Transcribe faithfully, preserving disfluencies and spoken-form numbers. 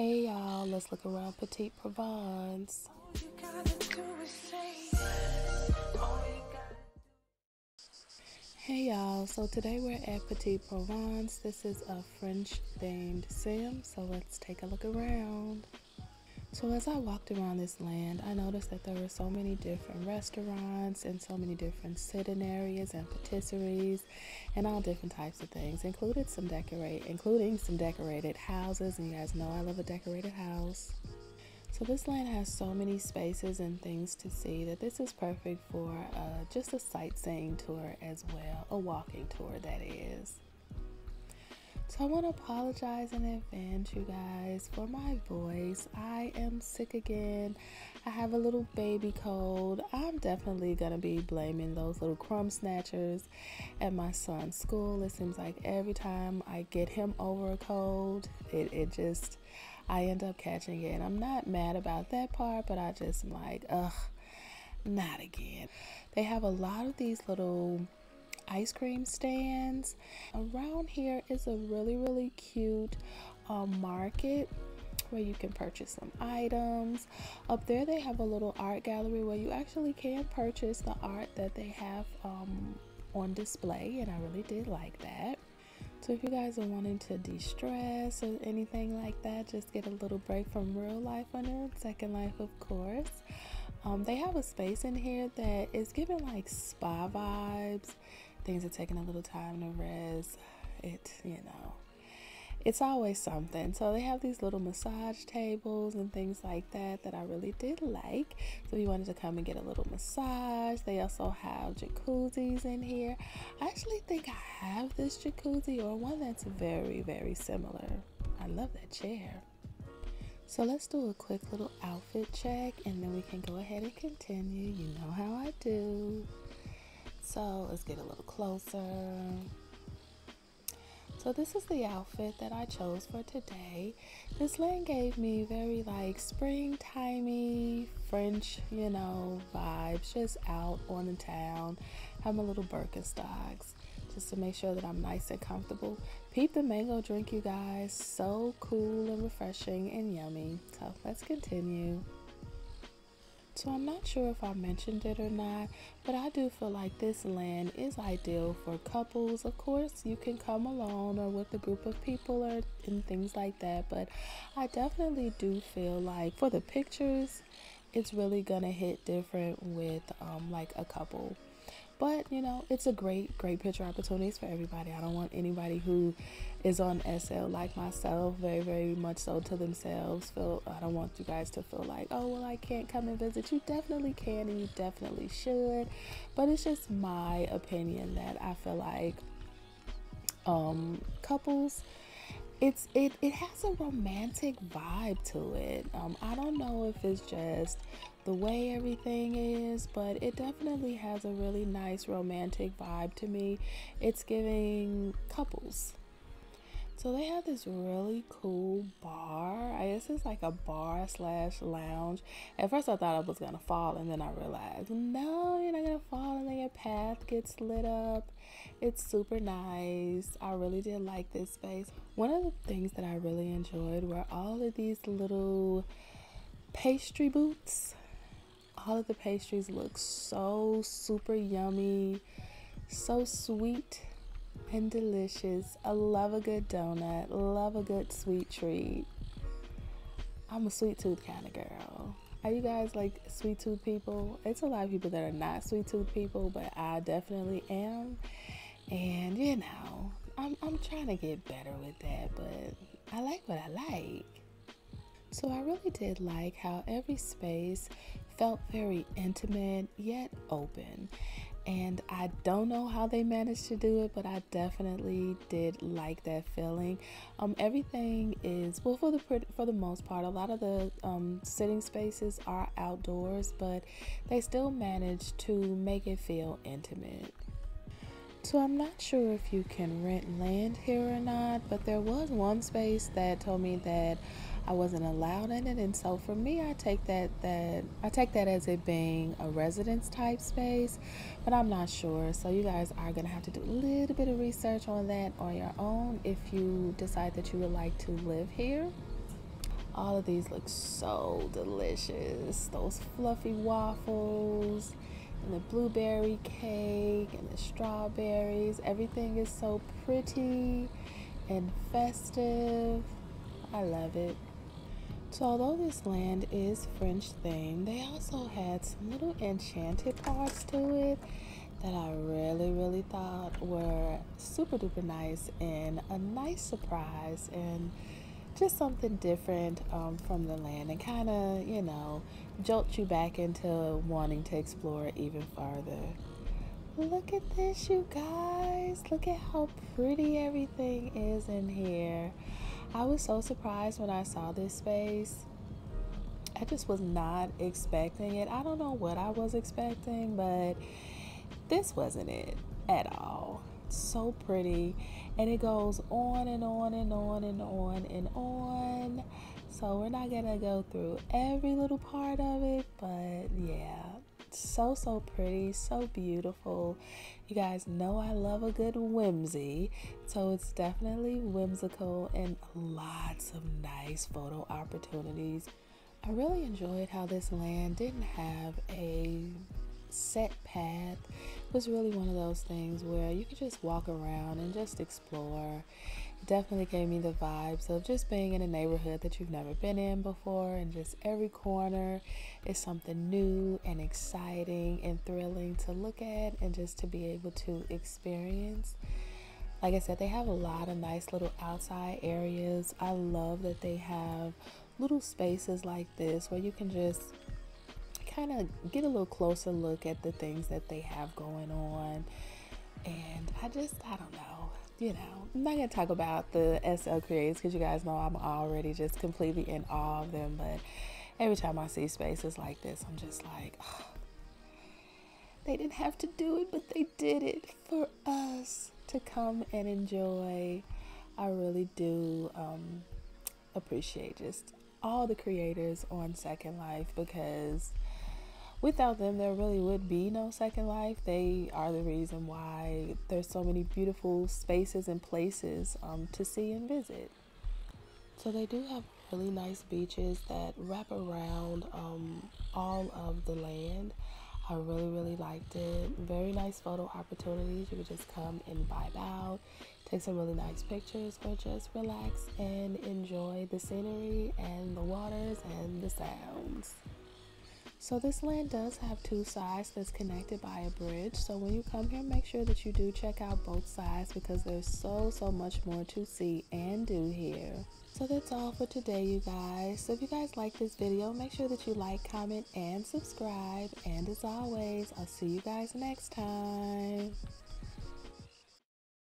Hey y'all, let's look around Petite Provence. Hey y'all, so today we're at Petite Provence. This is a French-themed sim, so let's take a look around. So as I walked around this land, I noticed that there were so many different restaurants and so many different sit-in areas and patisseries and all different types of things, including some decorate, including some decorated houses, and you guys know I love a decorated house. So this land has so many spaces and things to see that this is perfect for uh, just a sightseeing tour as well, a walking tour that is. So I want to apologize in advance, you guys, for my voice. I am sick again. I have a little baby cold. I'm definitely going to be blaming those little crumb snatchers at my son's school. It seems like every time I get him over a cold, it, it just, I end up catching it. And I'm not mad about that part, but I just am like, ugh, not again. They have a lot of these little ice cream stands. Around here is a really really cute uh, market where you can purchase some items. Up there they have a little art gallery where you actually can purchase the art that they have um, on display, and I really did like that. So if you guys are wanting to de-stress or anything like that, just get a little break from real life on your Second Life, of course. Um, they have a space in here that is giving like spa vibes. Things are taking a little time to rest. It, you know, it's always something. So they have these little massage tables and things like that that I really did like. So if you wanted to come and get a little massage, they also have jacuzzis in here. I actually think I have this jacuzzi or one that's very, very similar. I love that chair. So let's do a quick little outfit check and then we can go ahead and continue. You know how I do. So let's get a little closer. So this is the outfit that I chose for today. This land gave me very like springtimey French, you know, vibes, just out on the town. Have my little Birkenstocks just to make sure that I'm nice and comfortable. Peep the mango drink, you guys. So cool and refreshing and yummy. So let's continue. So I'm not sure if I mentioned it or not, but I do feel like this land is ideal for couples. Of course, you can come alone or with a group of people or and things like that, but I definitely do feel like for the pictures, it's really gonna hit different with um, like a couple. But, you know, it's a great, great picture opportunities for everybody. I don't want anybody who is on S L like myself, very, very much so to themselves. Feel, I don't want you guys to feel like, oh, well, I can't come and visit. You definitely can and you definitely should. But it's just my opinion that I feel like um, couples, it's it, it has a romantic vibe to it. Um, I don't know if it's just the way everything is, but it definitely has a really nice romantic vibe to me. It's giving couples. So they have this really cool bar. I guess it's like a bar slash lounge. At first I thought I was gonna fall, and then I realized, no, you're not gonna fall, and then your path gets lit up. It's super nice. I really did like this space. One of the things that I really enjoyed were all of these little pastry booths. All of the pastries look so super yummy, so sweet and delicious. I love a good donut, love a good sweet treat. I'm a sweet tooth kind of girl. Are you guys like sweet tooth people? It's a lot of people that are not sweet tooth people, but I definitely am. And you know, I'm, I'm trying to get better with that, but I like what I like. So I really did like how every space felt very intimate yet open, and I don't know how they managed to do it, but I definitely did like that feeling. Um, everything is, well, for the for the most part, a lot of the um, sitting spaces are outdoors, but they still managed to make it feel intimate. So I'm not sure if you can rent land here or not, but there was one space that told me that I wasn't allowed in it, and so for me, I take that that I take that as it being a residence type space, but I'm not sure. So you guys are gonna have to do a little bit of research on that on your own if you decide that you would like to live here. All of these look so delicious. Those fluffy waffles and the blueberry cake and the strawberries. Everything is so pretty and festive. I love it. So although this land is French themed, they also had some little enchanted parts to it that I really, really thought were super duper nice and a nice surprise and just something different um, from the land, and kind of, you know, jolts you back into wanting to explore even further. Look at this, you guys. Look at how pretty everything is in here. I was so surprised when I saw this space. I just was not expecting it. I don't know what I was expecting, but this wasn't it at all. So pretty, and it goes on and on and on and on and on. So we're not gonna go through every little part of it, but yeah, so so pretty, so beautiful. You guys know I love a good whimsy, so it's definitely whimsical and lots of nice photo opportunities. I really enjoyed how this land didn't have a set path. It was really one of those things where you could just walk around and just explore. It definitely gave me the vibes of just being in a neighborhood that you've never been in before, and just every corner is something new and exciting and thrilling to look at and just to be able to experience. Like I said, they have a lot of nice little outside areas. I love that they have little spaces like this where you can just kind of get a little closer look at the things that they have going on. And I just, I don't know, you know, I'm not gonna talk about the S L Creates because you guys know I'm already just completely in awe of them, but every time I see spaces like this, I'm just like, oh, they didn't have to do it, but they did it for us to come and enjoy. I really do um, appreciate just all the creators on Second Life, because without them, there really would be no Second Life. They are the reason why there's so many beautiful spaces and places um, to see and visit. So they do have really nice beaches that wrap around um, all of the land. I really, really liked it. Very nice photo opportunities. You could just come and vibe out, take some really nice pictures, or just relax and enjoy the scenery and the waters and the sounds. So this land does have two sides that's connected by a bridge. So when you come here, make sure that you do check out both sides, because there's so, so much more to see and do here. So that's all for today, you guys. So if you guys like this video, make sure that you like, comment, and subscribe. And as always, I'll see you guys next time.